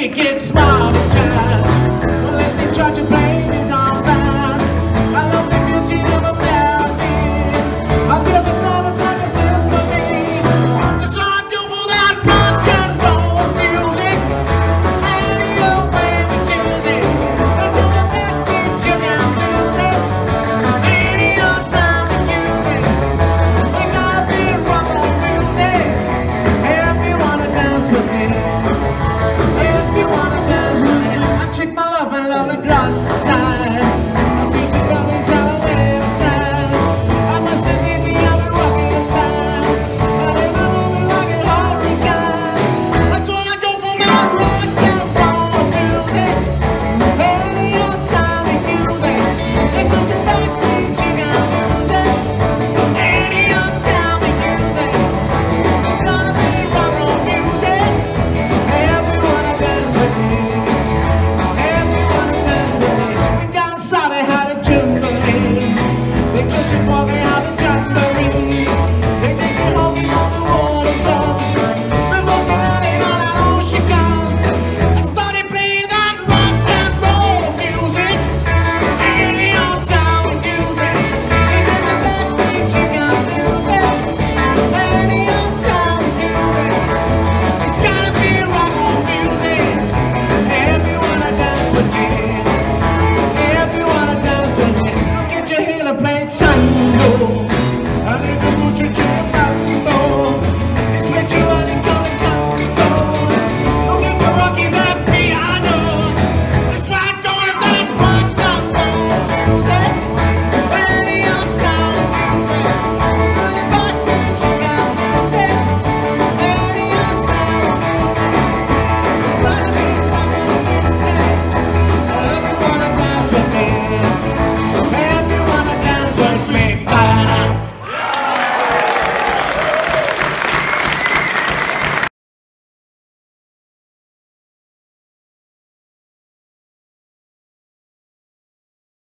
you get small, unless they try to blame.